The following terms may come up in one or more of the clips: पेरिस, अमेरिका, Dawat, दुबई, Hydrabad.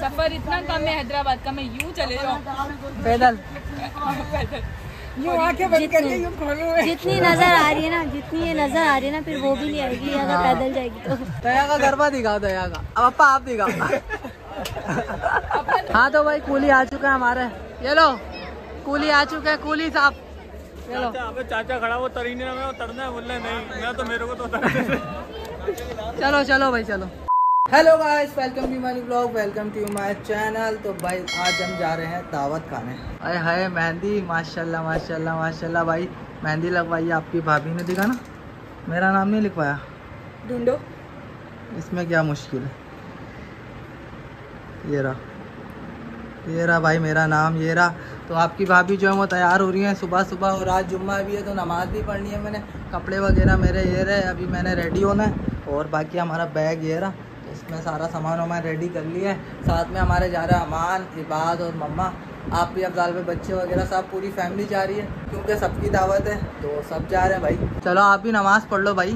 सफर इतना कम है हैदराबाद का, मैं यूँ चले जाऊँ पैदल जितनी नजर आ रही है ना, जितनी ये नजर आ रही है ना, फिर वो भी नहीं आएगी अगर पैदल जाएगी तो। दया का गरबा दिखाओ, दया का अब अपा आप दिखाओ। हाँ तो भाई कूली आ चुका है हमारे, ये लो कूली आ चुका है, कूली साहब ये लो। अबे चाचा खड़ा वो तरीने में, वो तरना है बोल रहे नहीं मैं तो, मेरे को तो चलो चलो भाई चलो। Hello guys, welcome to my blog, welcome to my channel. तो भाई आज हम जा रहे हैं दावत खाने। अरे हाय मेहंदी, माशाल्लाह माशाल्लाह माशाल्लाह। भाई मेहंदी लगवाई आपकी भाभी ने, दिखा ना मेरा नाम नहीं लिखवाया, ढूंढो इसमें क्या मुश्किल है। ये रहा भाई मेरा नाम, ये रहा। तो आपकी भाभी जो है वो तैयार हो रही हैं सुबह सुबह, और आज जुम्मा भी है तो नमाज़ भी पढ़नी है। मैंने कपड़े वगैरह मेरे ये रहे, अभी मैंने रेडी होना है, और बाकी हमारा बैग ये रहा, इसमें सारा सामान हमें रेडी कर लिया है। साथ में हमारे जा रहे हैं अमान, इबाद और मम्मा, आप भी अफजाल पे बच्चे वगैरह सब पूरी फैमिली जा रही है, क्योंकि सबकी दावत है तो सब जा रहे हैं भाई। चलो आप भी नमाज़ पढ़ लो भाई,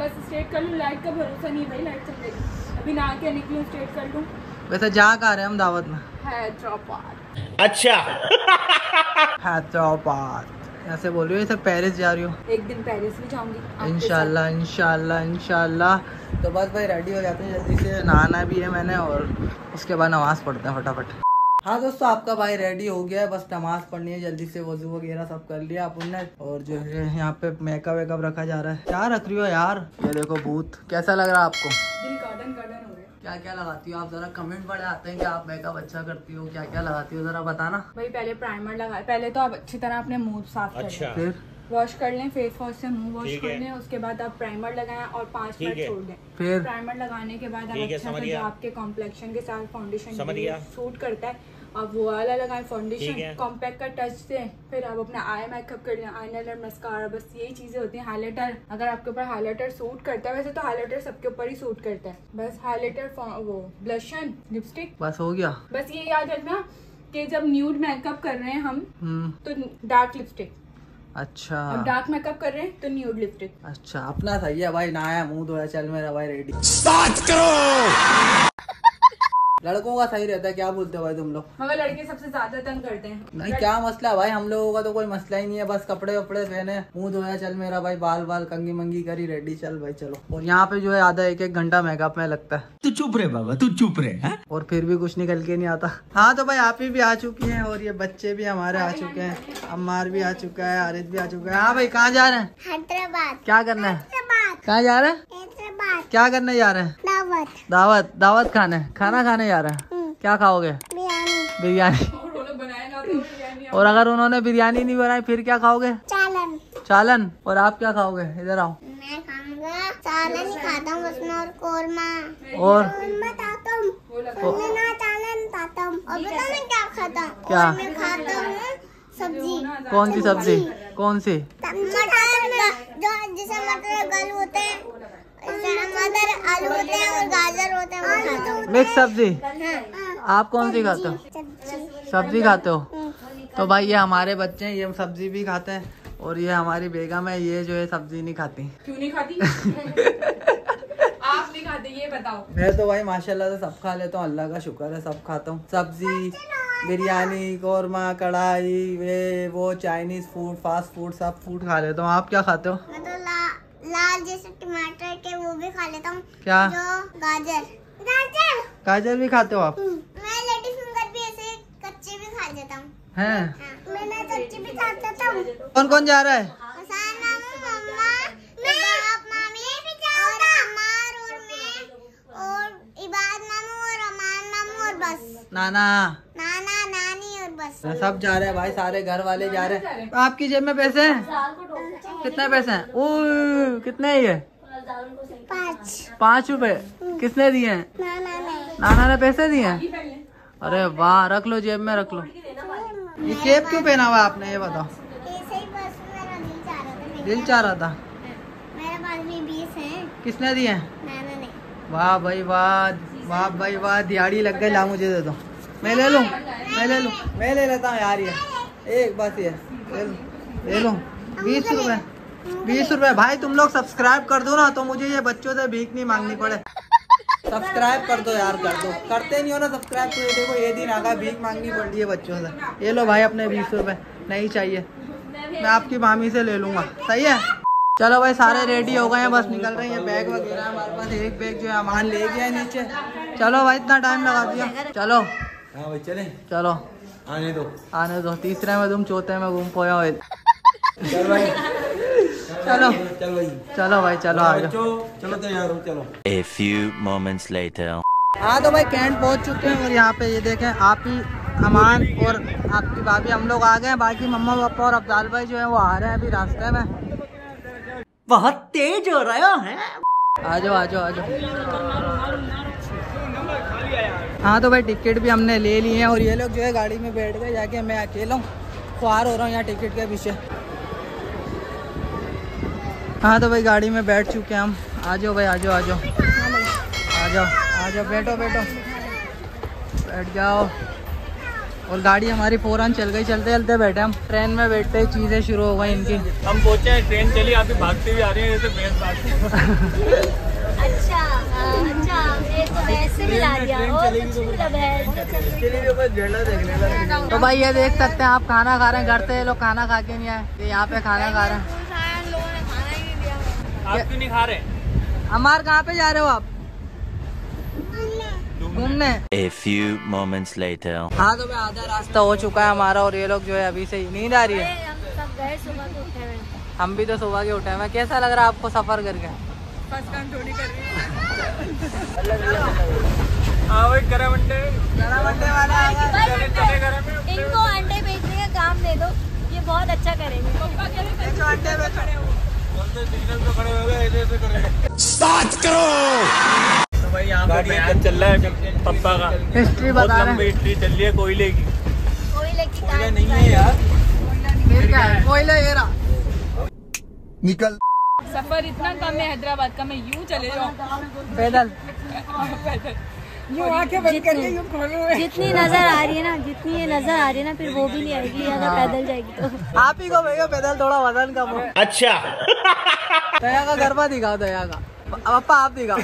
बस स्ट्रेट कर लूँ, लाइट का भरोसा नहीं भाई, लाइट चल रही अभी ना आके निकलूँ, स्ट्रेट कर लूँ। वैसे जा कर रहे हैं हम दावत में, हैदराबाद। अच्छा हैदराबाद ऐसे बोल रही हो, सब पेरिस जा रही हो, एक दिन पेरिस भी जाऊंगी इंशाल्लाह इंशाल्लाह इंशाल्लाह। तो बस भाई रेडी हो जाते हैं जल्दी से, नहाना भी है मैंने, और उसके बाद नमाज़ पढ़ते हैं फटाफट। हाँ दोस्तों, आपका भाई रेडी हो गया है, बस नमाज़ पढ़नी है जल्दी से, वजू वगैरह सब कर लिया अपन ने, और जो है यहाँ पे मेकअप वेकअप रखा जा रहा है। क्या रख रही हो यार, ये देखो भूत, कैसा लग रहा है आपको, क्या क्या लगाती हो आप, जरा कमेंट बड़े आते हैं कि आप मेकअप अच्छा करती हो, क्या क्या लगाती हो जरा बताना। भाई पहले प्राइमर लगाए, पहले तो आप अच्छी तरह अपने मुंह साफ करें, फिर वॉश कर लें, फेस वॉश से मुंह वॉश कर लें, उसके बाद आप प्राइमर लगाएं और 5 मिनट छोड़ दें। फिर प्राइमर लगाने के बाद आप अच्छा से आपके कॉम्प्लेक्शन के साथ फाउंडेशन सूट करता है आप वो वाला लगाएं फाउंडेशन, कॉम्पैक्ट का टच से फिर आप अपना आई मेकअप कर लें, आईलाइनर, मस्कारा, बस यही चीजें होती हैं। हाइलाइटर, अगर आपके ऊपर हाइलाइटर सूट करता है, वैसे तो हाइलाइटर सबके ऊपर ही सूट करता है, बस हाइलाइटर, वो ब्लशन, लिपस्टिक, बस हो गया। बस ये याद रखना कि जब न्यूड मेकअप कर रहे हैं हम तो डार्क लिपस्टिक, अच्छा अब डार्क मेकअप कर रहे हैं तो न्यूड लिपस्टिक, अच्छा अपना सही है भाई। नहाया, मुँह धोया, चल मेरा भाई रेडी, स्टार्ट करो। लड़कों का सही रहता है, क्या बोलते हो भाई तुम लोग, हमें लड़के सबसे ज्यादा तंग करते हैं। नहीं क्या मसला है भाई, हम लोगों का तो कोई मसला ही नहीं है, बस कपड़े वपड़े पहने, मुंह धोया, चल मेरा भाई, बाल बाल कंगी मंगी करी, रेडी चल भाई चलो। और यहाँ पे जो है आधा एक घंटा मेकअप में लगता है, तू चुप रहे बाबा, तू चुप रहे है? और फिर भी कुछ निकल के नहीं आता। हाँ तो भाई आप भी आ चुकी है, और ये बच्चे भी हमारे आ चुके हैं, अम्मार भी आ चुका है, आरिफ भी आ चुका है। हाँ भाई कहाँ जा रहे हैं, हैदराबाद। क्या करना है, कहाँ जा रहे हैं, क्या करने जा रहे हैं, दावत, दावत खाने, खाना खाने जा रहे हैं। क्या खाओगे, बिरयानी। और अगर उन्होंने बिरयानी नहीं बनाई फिर क्या खाओगे, चालन। चालन, और आप क्या खाओगे, इधर आओ। मैं खाऊंगा चालन ही खाता हूँ, उसमें और कोरमा, और क्या सब्जी, कौन सी सब्जी, कौन सी, जिसे मटर गल होते हैं, आलू होते हैं और गाजर होते हैं, मिक्स सब्जी। आप कौन सी खाते हो, सब्जी खाते हो। तो भाई ये हमारे बच्चे हैं, ये सब्जी भी खाते हैं, और ये हमारी बेगम है, ये जो है सब्जी नहीं खाती। क्यों नहीं खाती आप नहीं खाते ये बताओ। मैं तो भाई माशाल्लाह से सब खा लेता हूँ, अल्लाह का शुक्र है, सब खाता हूँ, सब्जी, बिरयानी, कौरमा, कढ़ाई, वे वो चाइनीज फूड, फास्ट फूड, सब फूड खा लेता हूँ। आप क्या खाते हो, लाल जैसे टमाटर के वो भी खा लेता हूँ, क्या जो गाजर, गाजर गाजर भी खाते हो आप। मैं लेडी फिंगर भी ऐसे कच्चे भी खा लेता हूँ, हैं मैंने कच्चे भी खा लेता हूँ। कौन कौन जा रहा है, हसन, मम्मा, मैं, मामी भी जाऊंगा, और अमार, और मैं, और इबाद मामू, और अमान मामू, और बस नाना नाना नानी, और बस सब जा रहे हैं भाई, सारे घर वाले जा रहे हैं। आपकी जेब में पैसे हैं, कितने पैसे हैं, ओ कितने है ये, 5 रुपए किसने दिए हैं, नाना ने पैसे दिए हैं। अरे वाह, रख लो जेब में, रख लो। ये केप क्यों पहना हुआ आपने, ये बताओ, दिल चाह रहा था। मेरे पास में 20 है, किसने दिए हैं, वाह भाई वाह, वाह भाई वाह, दिहाड़ी लग गई, ला मुझे दे दो, मैं ले लूँ, मैं ले लूँ, मैं ले लेता हूँ यार, ये एक बात, ये ले लूँ 20 रुपए, 20 रुपए। भाई तुम लोग सब्सक्राइब कर दो ना, तो मुझे ये बच्चों से भीख नहीं मांगनी पड़े। सब्सक्राइब कर दो यार, कर दो, करते नहीं हो ना सब्सक्राइब। तो देखो ये दिन आगा भीख मांगनी पड़ रही है बच्चों से। ये लो भाई अपने 20 रुपये, नहीं चाहिए, मैं आपकी मामी से ले लूँगा। सही है। चलो भाई सारे रेडी हो गए हैं, बस निकल रहे हैं। बैग वगैरह हमारे पास, एक बैग जो है अमान ले गया है नीचे। चलो भाई इतना टाइम लगा दिया। चलो हाँ भाई चले, चलो आने दो, आने दो। तीसरे में तुम, चौथे में घूम पोया हो। चल भाई, चलो चल भाई, चलो भाई, चलो आ जाओ, चलो तैयार हो, चलो। A few moments later। हाँ तो भाई कैंट पहुंच चुके हैं और यहाँ पे ये देखें आप ही, अमान और आपकी भाभी, हम लोग आ गए हैं। बाकी मम्मा पापा और अब्दाल भाई जो है वो आ रहे हैं अभी रास्ते में। बहुत तेज हो रहा है। आ जाओ आ जाओ आ जाओ। हाँ तो भाई टिकट भी हमने ले ली है और ये लोग जो है गाड़ी में बैठ गए। जाके मैं अकेला ख्वार हो रहा हूँ यहाँ टिकट के पीछे। हाँ तो भाई गाड़ी में बैठ चुके हैं हम। आ जाओ भाई, आ जाओ आ जाओ आ जाओ आ जाओ, बैठो बैठो, बैठ जाओ। और गाड़ी हमारी फौरन चल गई। चलते चलते बैठे हम, ट्रेन में बैठते ही चीज़ें शुरू हो गई इनकी। हम पहुँचे हैं, ट्रेन चली, आप ही भागते हुए आ रहे हैं जैसे भैंस भागती है। अच्छा, तो भाई ये देख सकते हैं आप, खाना खा रहे हैं। घर से लोग खाना खा के नहीं आए, यहाँ पे खाना खा रहे हैं। आप क्यों नहीं खा रहे? अमार कहाँ पे जा रहे हो आप? घूमने। A few moments later। हाँ तो भाई आधा रास्ता हो चुका है हमारा और ये लोग जो है अभी से नींद आ रही है। हम सब गए सुबह के उठे हुए। हम भी तो सुबह के उठे हुए। कैसा लग रहा है आपको सफर करके? फर्स्ट टाइम थोड़ी कर रही है। हाँ भाई गरम अंडे, गरम अंडे वाला। इनको अंडे बेचने का काम दे दो, ये बहुत अच्छा करेंगे। तो खड़े हो गए, ऐसे करो, साथ करो। तो भाई यहाँ पर बयान चल रहा है पप्पा का, हिस्ट्री बता रहा है। हिस्ट्री चल रही है कोयले की। कोयले की कोयला नहीं है यार, कोयला ये रहा। निकल। सफर इतना कम है हैदराबाद का, मैं यूँ चले जाऊँ पैदल। जितनी नजर आ रही है ना, जितनी ये नजर आ रही है ना, फिर वो भी नहीं आएगी अगर पैदल जाएगी तो। आप ही को भैया पैदल थोड़ा वजन कम हो। अच्छा दया का गरबा दिखाओ, दया का पापा आप दिखाओ।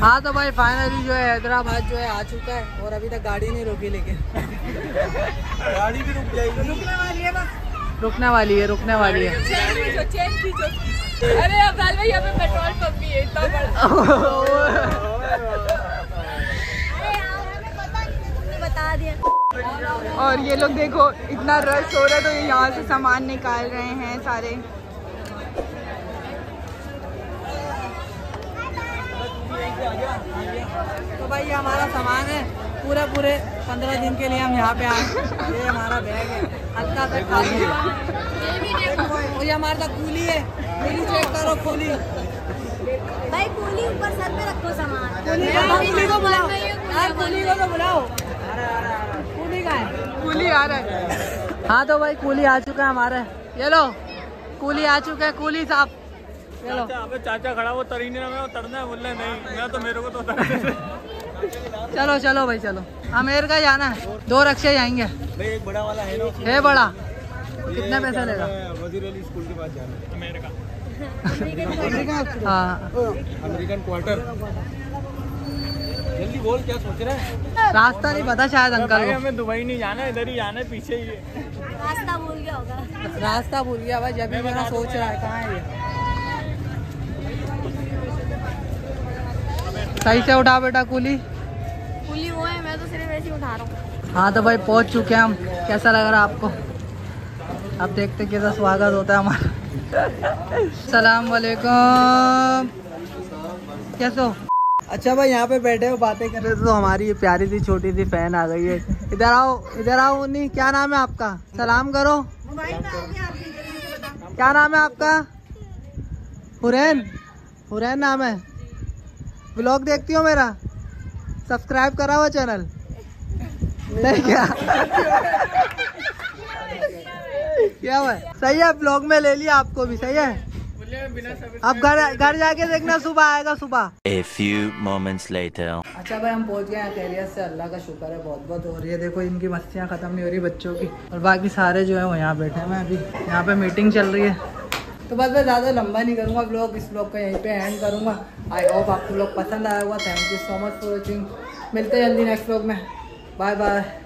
हाँ तो भाई फाइनली जो है हैदराबाद जो है आ चुका है और अभी तक गाड़ी नहीं रुकी, लेकिन गाड़ी भी रुक जाएगी, रुकने वाली है बस, रुकने वाली है, रुकने वाली है। अरे अब भाई यहाँ पे पेट्रोल पंप भी है इतना बड़ा। और ये लोग देखो इतना रश हो रहा है तो ये यहाँ से सामान निकाल रहे हैं सारे। तो भाई ये हमारा सामान है, पूरा पूरे 15 दिन के लिए हम यहाँ पे आए। ये हमारा बैग है, हल्का सा खाली। ये हमारे साथ कूली है, चेक करो कूली। भाई कूली ऊपर सर पे रखो सामान। कूली को बुलाओ यार, कूली को तो बुलाओ। कूली का है, कूली आ रहा है। हाँ तो भाई कूली आ चुका है हमारे। ये लो कूली आ चुका है, कूली साहब। चलो चाचा खड़ा, वो तरीने में तरना है, बोलना नहीं मैं तो, मेरे को तो चलो चलो भाई चलो, अमेरिका जाना है। 2 रिक्शे जाएंगे भाई, एक बड़ा वाला है ना, है बड़ा। कितना पैसा लेगा? वजीर अली स्कूल के पास जाना है, अमेरिका। हाँ अमेरिकन क्वार्टर। जल्दी बोल, क्या सोच रहे हैं? रास्ता नहीं पता शायद अंकल, हमें दुबई नहीं जाना, इधर ही जाना है, पीछे ही है। रास्ता भूल गया होगा, रास्ता भूल गया भाई। जब भी मेरा सोच रहा है कहाँ है ये। सही से उठा बेटा कूली। कूली वो है, मैं तो सिर्फ ऐसे ही उठा रहा हूँ। हाँ तो भाई पहुँच चुके हैं हम। कैसा लग रहा है आपको? आप देखते कैसा स्वागत होता है हमारा। सलाम वालेकुम, कैसे हो? अच्छा भाई यहाँ पे बैठे हो, बातें कर रहे थे तो हमारी ये प्यारी सी छोटी सी फैन आ गई है। इधर आओ, इधर आओ। उन्हीं क्या नाम है आपका? सलाम करो। क्या नाम है आपका? हुरैन, हुरैन नाम है। ब्लॉग देखती हो मेरा? सब्सक्राइब करा हुआ चैनल नहीं क्या? क्या हुआ? सही है, ब्लॉग में ले लिया आपको भी, सही है। अब घर जाके देखना, सुबह आएगा सुबह। A few moments later। अच्छा भाई हम पहुंच गए हैं खैरियत से, अल्लाह का शुक्र है बहुत बहुत। और ये देखो इनकी मस्तियाँ खत्म नहीं हो रही बच्चों की। और बाकी सारे जो है वो यहाँ बैठे हैं। मैं अभी यहाँ पे मीटिंग चल रही है। तो बस मैं ज़्यादा लंबा नहीं करूँगा ब्लॉग, इस ब्लॉग का यहीं पे एंड करूँगा। आई होप आपको ब्लॉग पसंद आया होगा। Thank you so much for watching. मिलते हैं जल्दी नेक्स्ट ब्लॉग में। Bye bye.